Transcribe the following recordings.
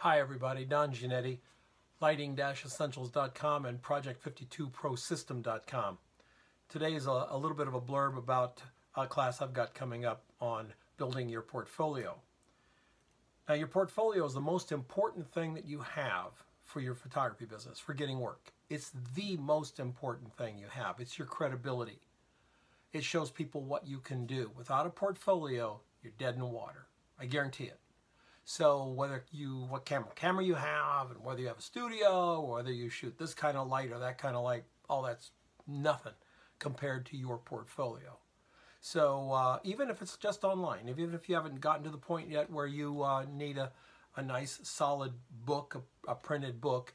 Hi everybody, Don Giannatti, Lighting-Essentials.com and Project52Prosystem.com. Today is a little bit of a blurb about a class I've got coming up on building your portfolio. Now, your portfolio is the most important thing that you have for your photography business, for getting work. It's the most important thing you have. It's your credibility. It shows people what you can do. Without a portfolio, you're dead in the water. I guarantee it. So whether what camera you have, and whether you have a studio, or whether you shoot this kind of light or that kind of light, all that's nothing compared to your portfolio. So even if it's just online, even if you haven't gotten to the point yet where you need a nice solid book, a printed book,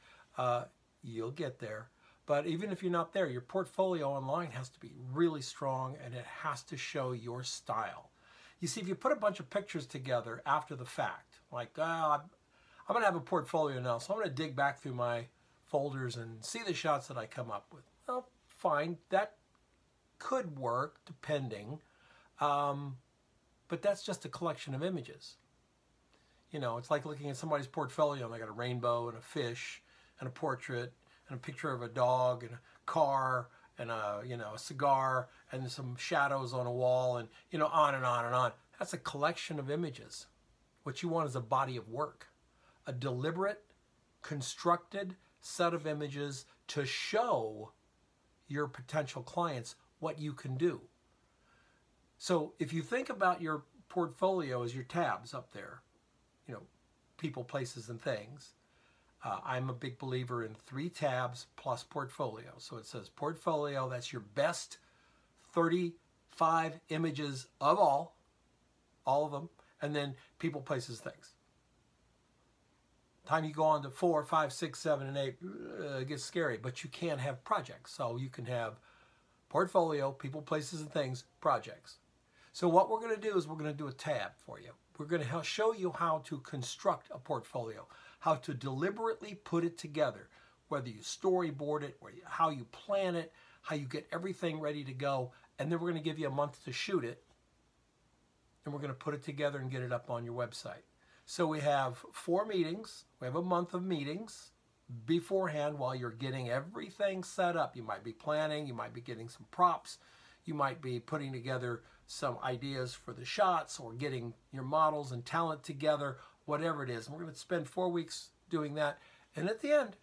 you'll get there. But even if you're not there, your portfolio online has to be really strong, and it has to show your style. You see, if you put a bunch of pictures together after the fact, like, I'm going to have a portfolio now, so I'm going to dig back through my folders and see the shots that I come up with. Well, fine, that could work, depending, but that's just a collection of images. You know, it's like looking at somebody's portfolio, and they got a rainbow and a fish and a portrait and a picture of a dog and a car and a cigar and some shadows on a wall, and on and on and on. That's a collection of images. What you want is a body of work, a deliberate, constructed set of images to show your potential clients what you can do. So if you think about your portfolio as your tabs up there, people, places, and things, I'm a big believer in 3 tabs plus portfolio. So it says portfolio, that's your best 35 images of all of them, and then people, places, things. Time you go on to 4, 5, 6, 7, and 8, it gets scary, but you can have projects. So you can have portfolio, people, places, and things, projects. So what we're going to do is we're going to do a tab for you. We're going to show you how to construct a portfolio, how to deliberately put it together, whether you storyboard it, or how you plan it, how you get everything ready to go, and then we're going to give you a month to shoot it, and we're going to put it together and get it up on your website. So we have 4 meetings. We have a month of meetings beforehand while you're getting everything set up. You might be planning, you might be getting some props, you might be putting together some ideas for the shots, or getting your models and talent together, whatever it is. And we're going to spend 4 weeks doing that. And at the end,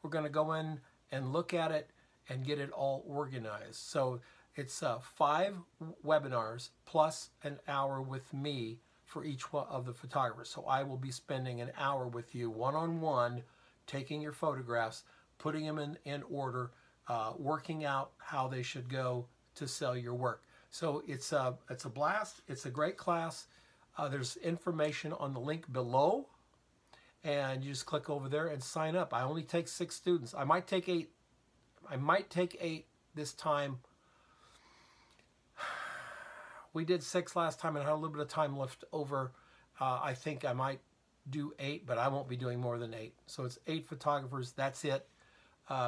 we're going to go in and look at it and get it all organized. So it's 5 webinars plus an hour with me for each one of the photographers. So I will be spending an hour with you one-on-one, taking your photographs, putting them in order, working out how they should go to sell your work. So it's a blast. It's a great class. There's information on the link below, and you just click over there and sign up. I only take 6 students. I might take 8. I might take 8 this time. We did 6 last time and had a little bit of time left over. I think I might do 8, but I won't be doing more than 8. So it's 8 photographers. That's it.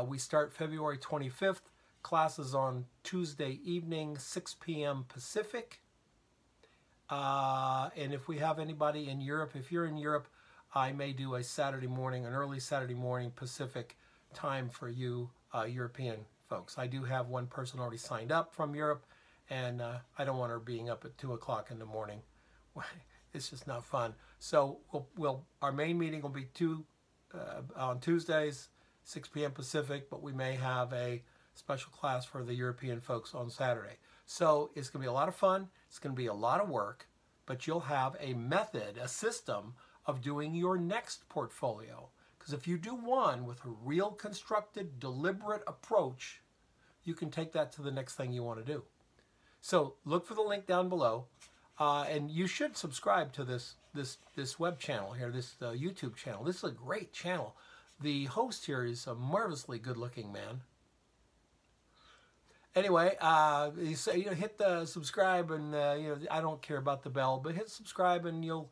We start February 25th. Classes on Tuesday evening, 6 p.m. Pacific. And if we have anybody in Europe, if you're in Europe, I may do a Saturday morning, an early Saturday morning Pacific time for you European folks. I do have one person already signed up from Europe, and I don't want her being up at 2 o'clock in the morning. It's just not fun. So our main meeting will be on Tuesdays, 6 p.m. Pacific, but we may have a special class for the European folks on Saturday. So it's going to be a lot of fun. It's going to be a lot of work, but you'll have a method, a system of doing your next portfolio. Because if you do one with a real constructed, deliberate approach, you can take that to the next thing you want to do. So look for the link down below, and you should subscribe to this web channel here, this YouTube channel. This is a great channel. The host here is a marvelously good-looking man. Anyway, you say, hit the subscribe, and I don't care about the bell, but hit subscribe and you'll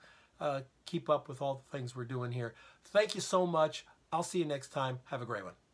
keep up with all the things we're doing here. Thank you so much. I'll see you next time. Have a great one.